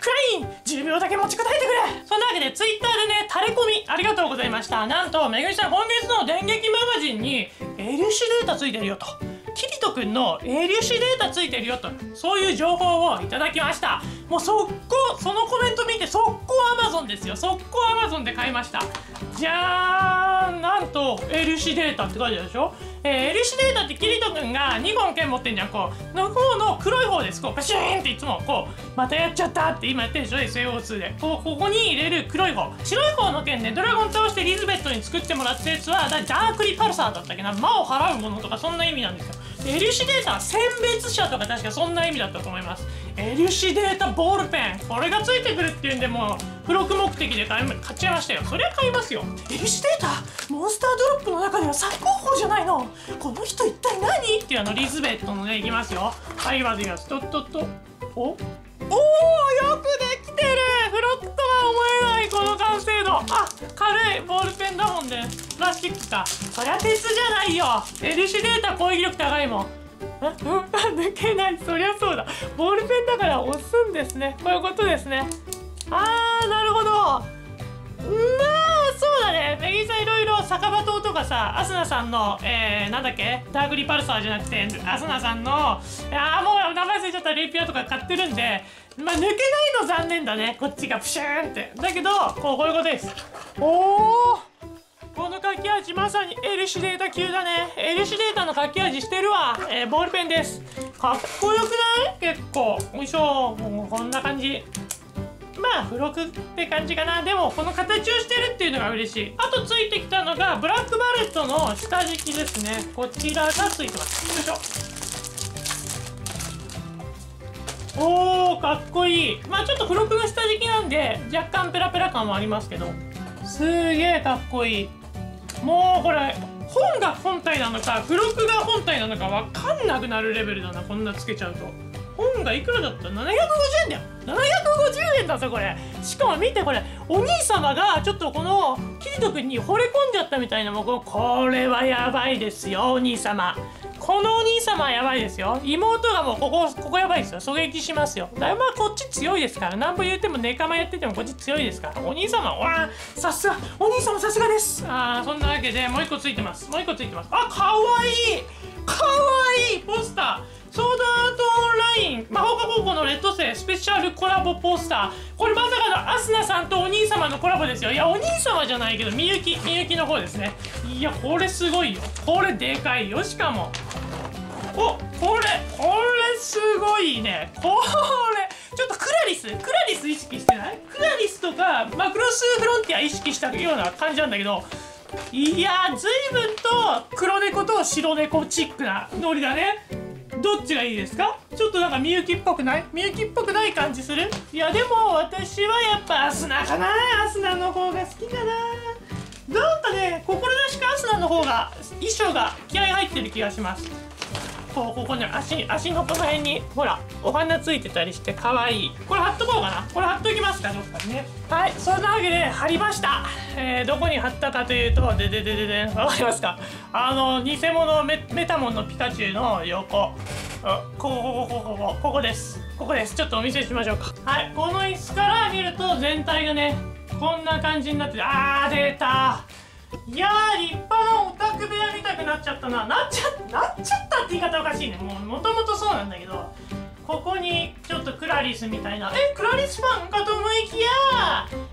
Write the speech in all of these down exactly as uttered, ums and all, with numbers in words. クラインじゅうびょうだけ持ちこたえてくれ。そんなわけでツイッターでね、タレコミありがとうございました。なんとめぐみさん、今月の電撃マガジンにエリュシデータついてるよと、キリトくんのエリュシデータついてるよと、そういう情報をいただきました。もう速攻、そのコメント見て速攻アマゾンですよ。速攻アマゾンで買いました。じゃーん、なんとエリュシデータって書いてあるでしょ。えー、エリュシデータってキリトくんがにほん剣持ってんじゃん。こうの方の黒い方です。こうパシーンっていつもこうまたやっちゃったって今やってるでしょ。 エスエーオーツー でこうここに入れる黒い方、白い方の剣ね、ドラゴン倒してリズベットに作ってもらったやつはダークリパルサーだったっけな、魔を払うものとかそんな意味なんですよ。エリュシデータは選別者とか確かそんな意味だったと思います。エリュシデータボールペン、これがついてくるっていうんで、もう付録目的で買っちゃいましたよ。そりゃ買いますよ。エリュシデータ、モンスタードロップの中では最高峰じゃないの、この人一体何っていう、あのリズベットのね、いきますよ。はい、まずいきます。とっとっと、おおー、よくできてる。フロットは思えないこの完成度。あ、軽いボールペンだもんね。プラスチックか、そりゃ鉄じゃないよ。エリュシデータ攻撃力高いもん。あ、うん、抜けない、そりゃそうだ。ボールペンだから押すんですね、こういうことですね。あー、なるほど。まあそうだね、めぐみさんいろいろ酒場島とかさ、アスナさんの、えー、なんだっけ、ダークリパルサーじゃなくてアスナさんの、あーもう名前忘れちゃった、レイピアとか買ってるんで、まあ抜けないの残念だね、こっちがプシューンって。だけどこう、こういうことです。おお、この書き味まさにエリュシデータ級だね。エリュシデータの書き味してるわ。えー、ボールペンです。かっこよくない？結構よいしょ。もうこんな感じ、まあ付録って感じかな。でもこの形をしてるっていうのが嬉しい。あとついてきたのがブラックバレットの下敷きですね。こちらがついてます。よいしょ。おー、かっこいい。まあちょっと付録の下敷きなんで若干ペラペラ感もありますけど、すーげーかっこいい。もうこれ本が本体なのか付録が本体なのかわかんなくなるレベルだな、こんなつけちゃうと。本がいくらだった？ななひゃくごじゅうえんだよ。ななひゃくごじゅうえんだぞこれ。しかも見てこれ、お兄様がちょっとこのキリト君に惚れ込んじゃったみたいな。もうこれはやばいですよ、お兄様。このお兄様はやばいですよ。妹がもうここ、ここやばいですよ。狙撃しますよ。だいぶこっち強いですから。なんぼ言うてもネカマやっててもこっち強いですから。お兄様、わー、さすが。お兄様さすがです。ああ、そんなわけでもう一個ついてます。もう一個ついてます。あ、かわいい。かわいいポスター。ソードアートオンライン魔法科高校のレッド星スペシャルコラボポスター。これまさかのアスナさんとお兄様のコラボですよ。いや、お兄様じゃないけどみゆき、みゆきの方ですね。いや、これすごいよ。これでかいよ。しかもお、これこれすごいね。これちょっとクラリス、クラリス意識してない？クラリスとかマクロスフロンティア意識したような感じなんだけど、いやー、随分と黒猫と白猫チックなノリだね。どっちがいいですか？ちょっとなんかみゆきっぽくない？みゆきっぽくない感じする？いや、でも私はやっぱアスナかな。アスナの方が好きかな。なんかね、心なしかアスナの方が衣装が気合い入ってる気がします。こう、ここに足、足のこの辺にほらお花ついてたりしてかわいい。これ貼っとこうかな。これ貼っときますか、どっかにね。はい、そんなわけで貼りました。えー、どこに貼ったかというと、でででででん、わかりますか？あの偽物 メ, メタモンのピカチュウの横、あ、ここここここここです。ここです。ちょっとお見せしましょうか。はい、この椅子から見ると全体がね、こんな感じになって、あー、出た。いやー、立派なオタク部屋みたくなっちゃったな。なっちゃ、なっちゃったって言い方おかしいね。もう元々そうなんだけど、ここにちょっとクラリスみたいな、え、クラリスファンかと思いきや、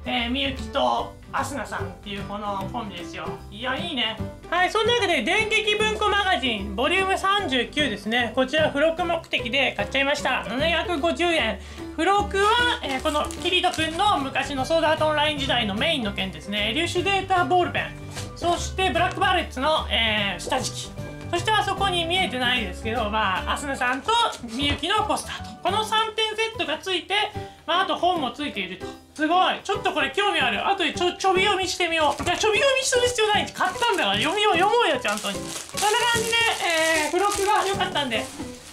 えー、みゆきとアスナさんっていうこのコンビですよ。いや、いいね。はい、そんなわけで電撃文庫マガジンボリュームさんじゅうきゅうですね。こちら付録目的で買っちゃいました。ななひゃくごじゅうえん。付録は、えー、このキリト君の昔のソードアートオンライン時代のメインの剣ですね。エリュシデータボールペン、そしてブラックバレッツの、えー、下敷き、そしてあそこに見えてないですけど、まあアスナさんとみゆきのポスターと、このさんてんセットがついて、まあ、あと本もついていると。すごい、ちょっとこれ興味ある。あとでちょちょび読みしてみよう。いや、ちょび読みする必要ない、買ったんだから読みよう、読もうよちゃんとに。そんな感じで、えー、付録が良かったんで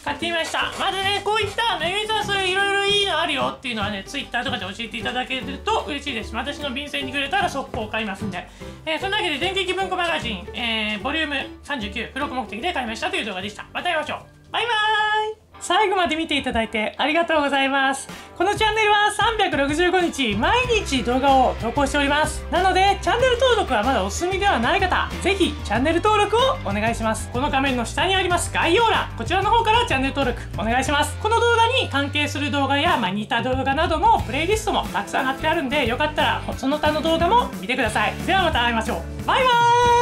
買ってみました。まずね、こういっためぐみさん、そういういろいろいいのあるよっていうのはね、ツイッターとかで教えていただけると嬉しいです。私の便箋にくれたら速攻買いますんで、えー、そんなわけで電撃文庫マガジン、えー、ボリュームさんじゅうきゅう付録目的で買いましたという動画でした。また会いましょう。バイバーイ。最後まで見ていただいてありがとうございます。このチャンネルはさんびゃくろくじゅうごにち毎日動画を投稿しております。なのでチャンネル登録はまだお済みではない方、ぜひチャンネル登録をお願いします。この画面の下にあります概要欄、こちらの方からチャンネル登録お願いします。この動画に関係する動画や、まあ、似た動画などのプレイリストもたくさん貼ってあるんで、よかったらその他の動画も見てください。ではまた会いましょう。バイバーイ。